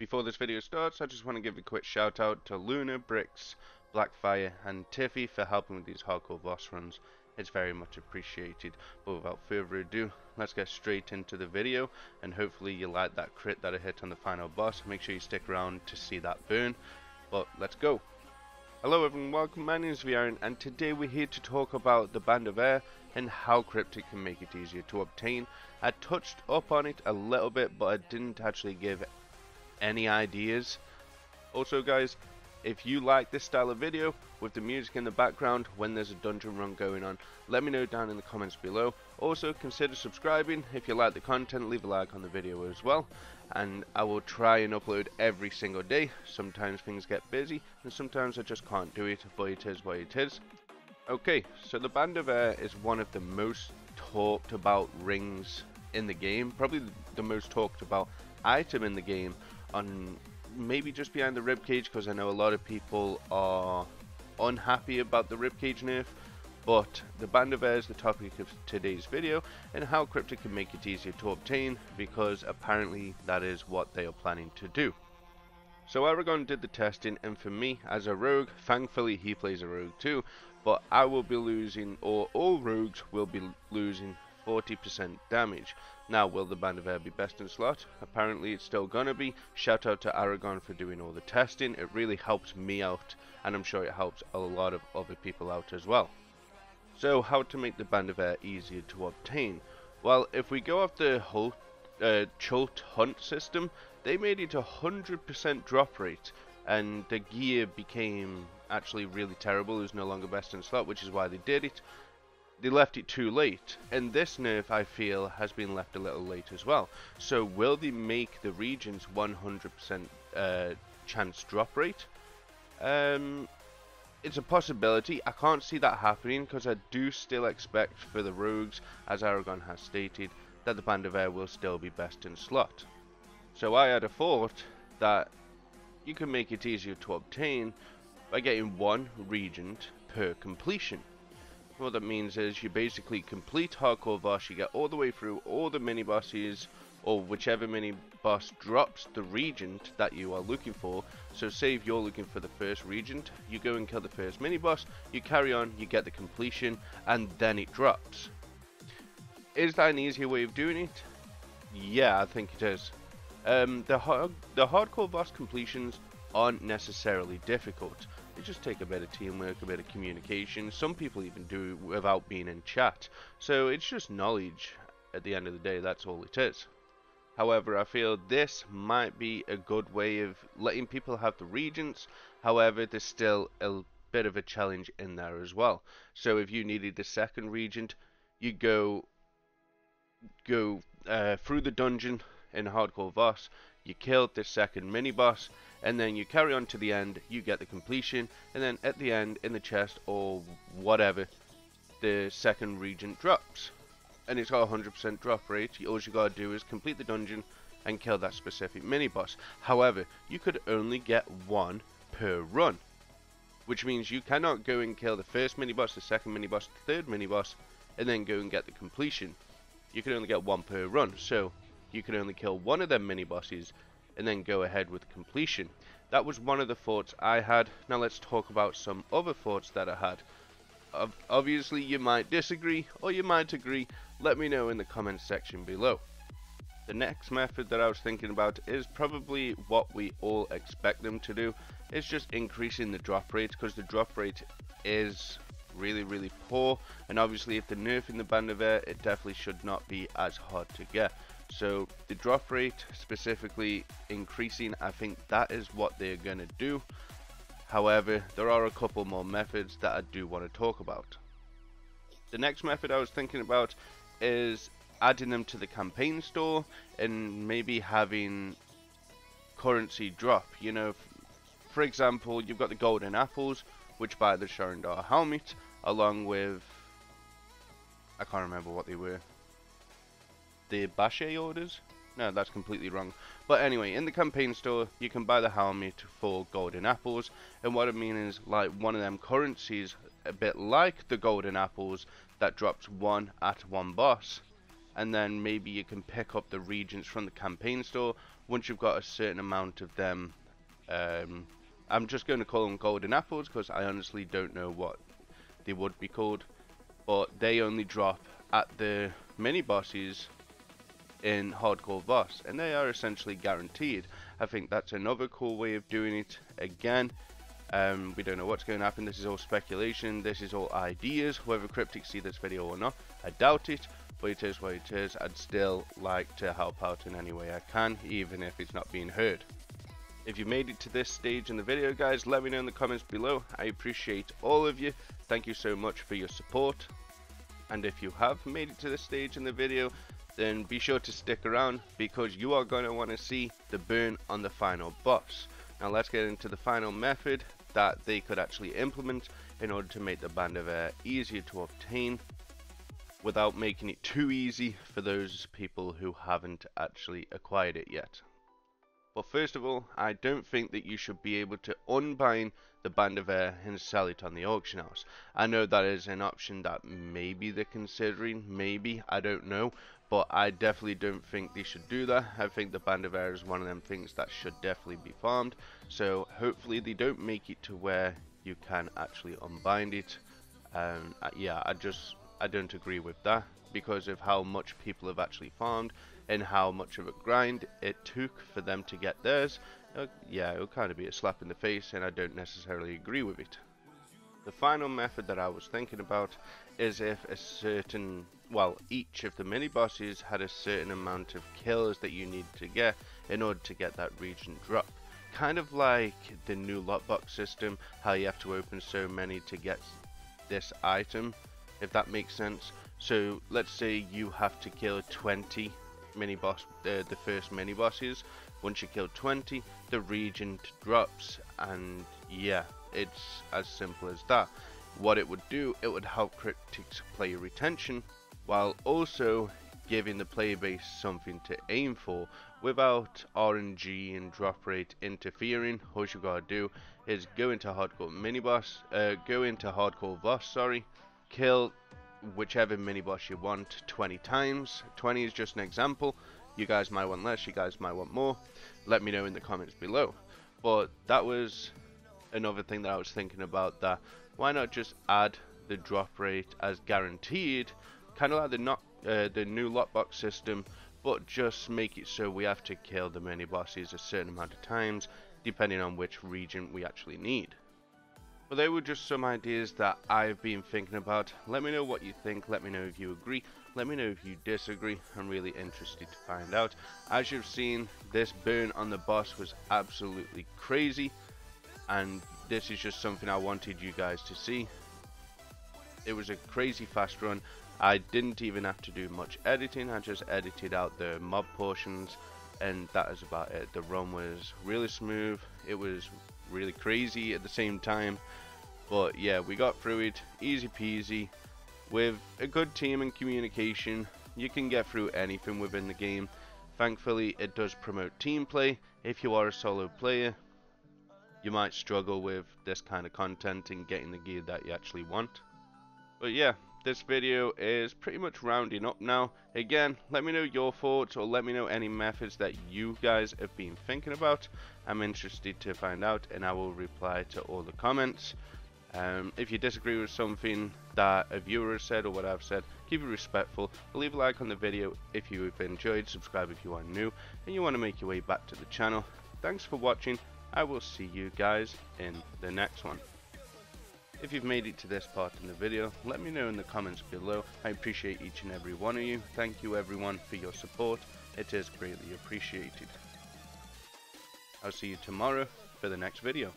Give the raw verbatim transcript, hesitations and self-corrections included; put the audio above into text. Before this video starts, I just want to give a quick shout out to Luna, Bricks, Blackfire and Tiffy for helping with these Hardcore Voss runs. It's very much appreciated. But without further ado, let's get straight into the video, and hopefully you like that crit that I hit on the final boss. Make sure you stick around to see that burn, but let's go. Hello everyone, welcome, my name is Aaron, and today we're here to talk about the Band of Air and how Cryptic can make it easier to obtain. I touched up on it a little bit, but I didn't actually give any ideas. Also guys, if you like this style of video with the music in the background when there's a dungeon run going on, let me know down in the comments below. Also consider subscribing if you like the content, leave a like on the video as well, and I will try and upload every single day. Sometimes things get busy and sometimes I just can't do it, but it is what it is. Okay, so the Band of Air is one of the most talked about rings in the game, probably the most talked about item in the game, on maybe just behind the ribcage, because I know a lot of people are unhappy about the ribcage nerf. But the Band of Air is the topic of today's video, and how Cryptic can make it easier to obtain, because apparently that is what they are planning to do. So Aragorn did the testing, and for me as a rogue, thankfully he plays a rogue too, but I will be losing, or all rogues will be losing, forty percent damage. Now, will the Band of Air be best in slot? Apparently it's still gonna be. Shout out to Aragorn for doing all the testing, it really helps me out, and I'm sure it helps a lot of other people out as well. So how to make the Band of Air easier to obtain? Well, if we go off the whole uh, Chult Hunt system, they made it a one hundred percent drop rate, and the gear became actually really terrible. It was no longer best in slot, which is why they did it. They left it too late, and this nerf I feel has been left a little late as well. So will they make the regions one hundred percent uh, chance drop rate? Um, it's a possibility. I can't see that happening, because I do still expect for the rogues, as Aragorn has stated, that the Band of Air will still be best in slot. So I had a thought that you can make it easier to obtain by getting one regent per completion. What that means is you basically complete Hardcore Voss, you get all the way through all the mini bosses, or whichever mini boss drops the regent that you are looking for. So say if you're looking for the first regent, you go and kill the first mini boss, you carry on, you get the completion, and then it drops. Is that an easier way of doing it? Yeah, I think it is. Um, the, hard, the Hardcore Voss completions aren't necessarily difficult. They just take a bit of teamwork, a bit of communication. Some people even do it without being in chat. So it's just knowledge at the end of the day, that's all it is. However, I feel this might be a good way of letting people have the regents. However, there's still a bit of a challenge in there as well. So if you needed the second regent, you go go uh, through the dungeon in Hardcore Voss, you killed the second mini boss, and then you carry on to the end, you get the completion, and then at the end in the chest or whatever, the second regent drops, and it's got a one hundred percent drop rate. All you gotta do is complete the dungeon and kill that specific mini boss. However, you could only get one per run, which means you cannot go and kill the first mini boss, the second mini boss, the third mini boss, and then go and get the completion. You can only get one per run, so you can only kill one of them mini bosses and then go ahead with completion. That was one of the thoughts I had. Now let's talk about some other thoughts that I had. Obviously you might disagree or you might agree. Let me know in the comments section below. The next method that I was thinking about is probably what we all expect them to do. It's just increasing the drop rate, because the drop rate is really really poor, and obviously if they're nerfing the Band of Air, it definitely should not be as hard to get. So the drop rate specifically increasing, I think that is what they're going to do. However, there are a couple more methods that I do want to talk about. The next method I was thinking about is adding them to the campaign store and maybe having currency drop. You know, for example, you've got the Golden Apples, which buy the Sharandar helmet, along with, I can't remember what they were. The Bashe orders? No, that's completely wrong. But anyway, in the campaign store, you can buy the helmet for Golden Apples. And what I mean is, like, one of them currencies, a bit like the Golden Apples, that drops one at one boss. and then maybe you can pick up the regents from the campaign store once you've got a certain amount of them. um, I'm just going to call them Golden Apples because I honestly don't know what they would be called, but they only drop at the mini bosses in Hardcore Voss, and they are essentially guaranteed. I think that's another cool way of doing it. Again, um, we don't know what's going to happen. This is all speculation, this is all ideas, whether Cryptic see this video or not, I doubt it, but it is what it is. I'd still like to help out in any way I can, even if it's not being heard. If you made it to this stage in the video, guys, let me know in the comments below. I appreciate all of you. Thank you so much for your support. And if you have made it to this stage in the video, then be sure to stick around, because you are going to want to see the burn on the final boss. Now let's get into the final method that they could actually implement in order to make the Band of Air easier to obtain, without making it too easy for those people who haven't actually acquired it yet. But first of all, I don't think that you should be able to unbind the Band of Air and sell it on the auction house. I know that is an option that maybe they're considering, maybe, I don't know, but I definitely don't think they should do that. I think the Band of Air is one of them things that should definitely be farmed, so hopefully they don't make it to where you can actually unbind it. Um, yeah, I just, I don't agree with that, because of how much people have actually farmed and how much of a grind it took for them to get theirs. Uh, yeah, it'll kind of be a slap in the face, and I don't necessarily agree with it. The final method that I was thinking about is if a certain, well, each of the mini bosses had a certain amount of kills that you need to get in order to get that region drop. Kind of like the new lot box system, how you have to open so many to get this item, if that makes sense. So let's say you have to kill twenty mini boss, uh, the first mini bosses. Once you kill twenty, the region drops, and yeah, it's as simple as that. What it would do, it would help Cryptic player retention, while also giving the player base something to aim for without R N G and drop rate interfering. All you gotta do is go into hardcore mini boss, uh, go into hardcore boss, sorry, kill whichever mini boss you want twenty times. twenty is just an example. You guys might want less, you guys might want more. Let me know in the comments below. But that was another thing that I was thinking about, that why not just add the drop rate as guaranteed, kind of like the not uh, the new lockbox system, but just make it so we have to kill the mini bosses a certain amount of times depending on which region we actually need. But they were just some ideas that I've been thinking about. Let me know what you think, let me know if you agree, let me know if you disagree. I'm really interested to find out. As you've seen, this burn on the boss was absolutely crazy, and this is just something I wanted you guys to see. It was a crazy fast run. I didn't even have to do much editing, I just edited out the mob portions, and that is about it. The run was really smooth, it was really crazy at the same time, but yeah, we got through it easy peasy. With a good team and communication, you can get through anything within the game. Thankfully, it does promote team play. If you are a solo player, you might struggle with this kind of content and getting the gear that you actually want. But yeah, this video is pretty much rounding up now. Again, let me know your thoughts, or let me know any methods that you guys have been thinking about. I'm interested to find out, and I will reply to all the comments. Um, if you disagree with something that a viewer has said or what I've said, keep it respectful. Leave a like on the video if you've enjoyed, subscribe if you are new and you want to make your way back to the channel. Thanks for watching, I will see you guys in the next one. If you've made it to this part in the video, let me know in the comments below. I appreciate each and every one of you. Thank you everyone for your support, it is greatly appreciated. I'll see you tomorrow for the next video.